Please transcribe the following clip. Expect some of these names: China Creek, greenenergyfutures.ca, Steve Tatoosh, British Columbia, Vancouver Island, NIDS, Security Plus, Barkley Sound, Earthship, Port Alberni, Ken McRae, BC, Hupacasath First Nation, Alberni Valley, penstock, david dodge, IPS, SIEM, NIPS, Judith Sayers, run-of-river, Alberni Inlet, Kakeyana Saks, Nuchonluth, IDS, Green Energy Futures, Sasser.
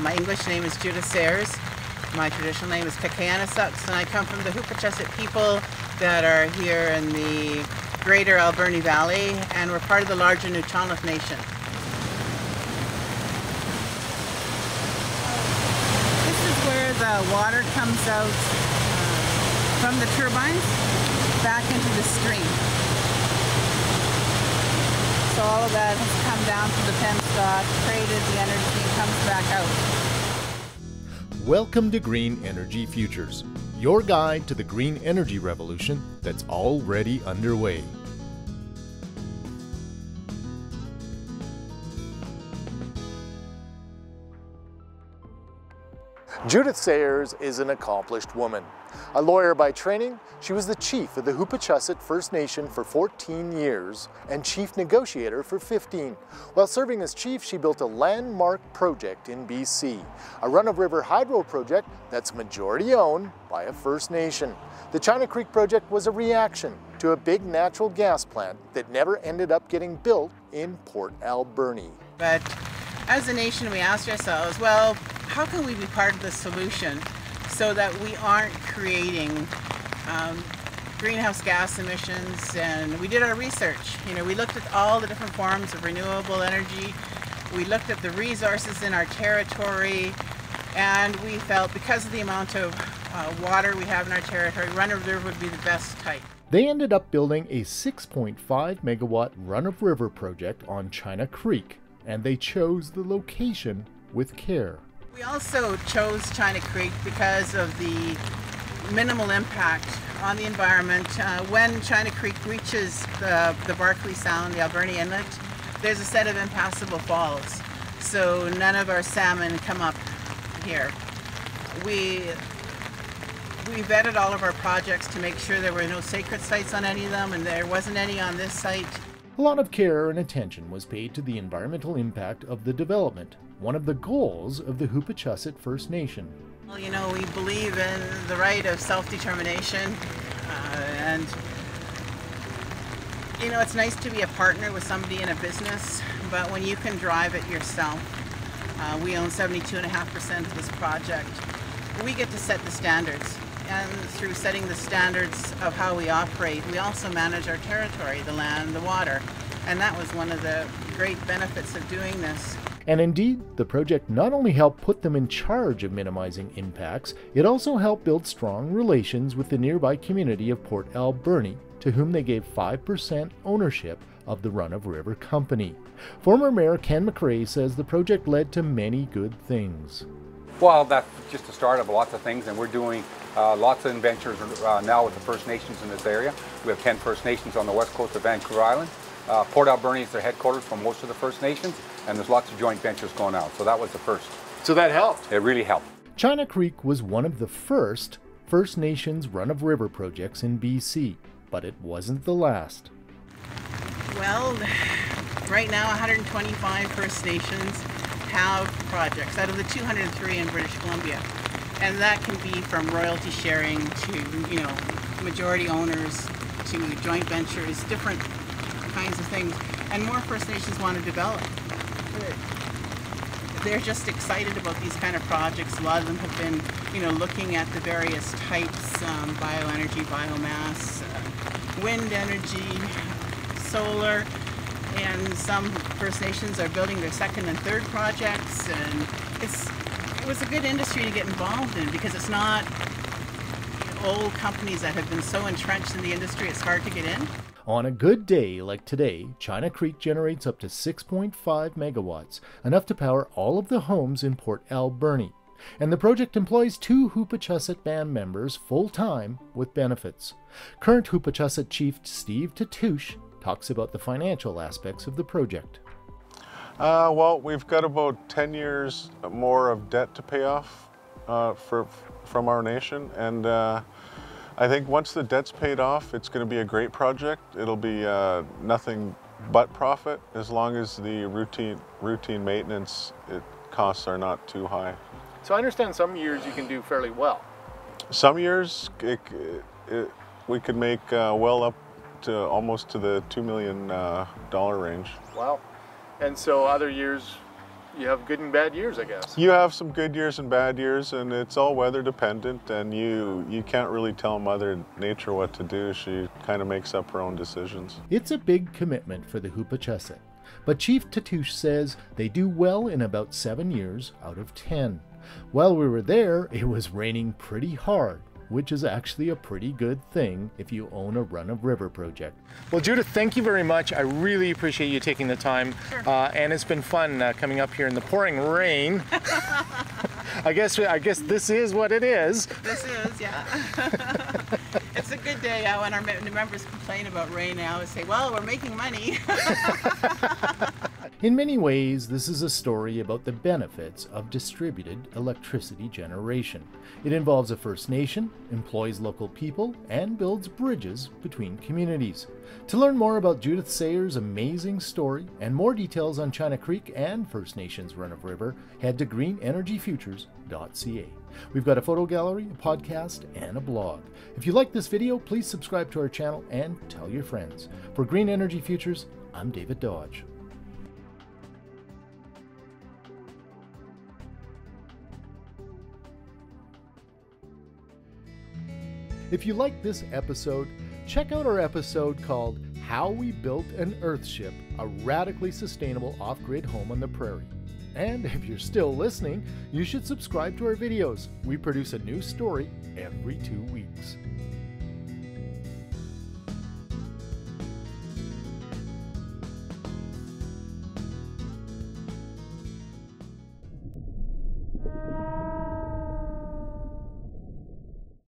My English name is Judith Sayers. My traditional name is Kakeyana Saks, and I come from the Hupacasath people that are here in the greater Alberni Valley, and we're part of the larger Nuchonluth Nation. This is where the water comes out from the turbines back into the stream. So all of that has come down to the penstock, created the energy, and comes back out. Welcome to Green Energy Futures, your guide to the green energy revolution that's already underway. Judith Sayers is an accomplished woman. A lawyer by training, she was the chief of the Hupacasath First Nation for 14 years and chief negotiator for 15. While serving as chief, she built a landmark project in BC, a run-of-river hydro project that's majority owned by a First Nation. The China Creek project was a reaction to a big natural gas plant that never ended up getting built in Port Alberni. But as a nation, we asked ourselves, well, how can we be part of the solution so that we aren't creating greenhouse gas emissions? And we did our research. You know, we looked at all the different forms of renewable energy. We looked at the resources in our territory, and we felt because of the amount of water we have in our territory, run-of-river would be the best type. They ended up building a 6.5 megawatt run-of-river project on China Creek, and they chose the location with care. We also chose China Creek because of the minimal impact on the environment. When China Creek reaches the Barkley Sound, the Alberni Inlet, there's a set of impassable falls, so none of our salmon come up here. We vetted all of our projects to make sure there were no sacred sites on any of them, and there wasn't any on this site. A lot of care and attention was paid to the environmental impact of the development, one of the goals of the Hupacasath First Nation. Well, you know, we believe in the right of self-determination, and you know, it's nice to be a partner with somebody in a business, but when you can drive it yourself, we own 72.5% of this project. We get to set the standards. And through setting the standards of how we operate, we also manage our territory, the land, the water. And that was one of the great benefits of doing this. And indeed, the project not only helped put them in charge of minimizing impacts, it also helped build strong relations with the nearby community of Port Alberni, to whom they gave 5% ownership of the run-of-river company. Former Mayor Ken McRae says the project led to many good things. Well, that's just the start of lots of things, and we're doing lots of adventures now with the First Nations in this area. We have 10 First Nations on the west coast of Vancouver Island. Port Alberni is their headquarters for most of the First Nations, and there's lots of joint ventures going on, so that was the first. So that helped? It really helped. China Creek was one of the first First Nations run-of-river projects in BC, but it wasn't the last. Well, right now 125 First Nations have projects out of the 203 in British Columbia, and that can be from royalty sharing to, you know, majority owners to joint ventures, different kinds of things, and more First Nations want to develop. They're just excited about these kind of projects. A lot of them have been, you know, looking at the various types, bioenergy, biomass, wind energy, solar. And some First Nations are building their second and third projects, and it was a good industry to get involved in, because it's not old companies that have been so entrenched in the industry it's hard to get in. On a good day like today, China Creek generates up to 6.5 megawatts, enough to power all of the homes in Port Alberni. And the project employs 2 Hupacasath band members full-time with benefits. Current Hupacasath Chief Steve Tatoosh talks about the financial aspects of the project. Well, we've got about 10 years more of debt to pay off from our nation, and I think once the debt's paid off, it's going to be a great project. It'll be nothing but profit, as long as the routine maintenance costs are not too high. So I understand some years you can do fairly well. Some years we could make well up to almost to the $2 million range. Wow. And so other years you have good and bad years, I guess. You have some good years and bad years, and it's all weather dependent, and you can't really tell Mother Nature what to do. She kind of makes up her own decisions. It's a big commitment for the Hupacasath, but Chief Tatoosh says they do well in about 7 years out of 10. While we were there, it was raining pretty hard, which is actually a pretty good thing if you own a run-of-river project. Well, Judith, thank you very much. I really appreciate you taking the time. Sure. And it's been fun coming up here in the pouring rain. I guess this is what it is. This is, yeah. It's a good day when our members complain about rain. I always say, well, we're making money. In many ways, this is a story about the benefits of distributed electricity generation. It involves a First Nation, employs local people, and builds bridges between communities. To learn more about Judith Sayers' amazing story and more details on China Creek and First Nations Run of River, head to greenenergyfutures.ca. We've got a photo gallery, a podcast, and a blog. If you like this video, please subscribe to our channel and tell your friends. For Green Energy Futures, I'm David Dodge. If you like this episode, check out our episode called How We Built an Earthship, a radically sustainable off-grid home on the prairie. And if you're still listening, you should subscribe to our videos. We produce a new story every 2 weeks.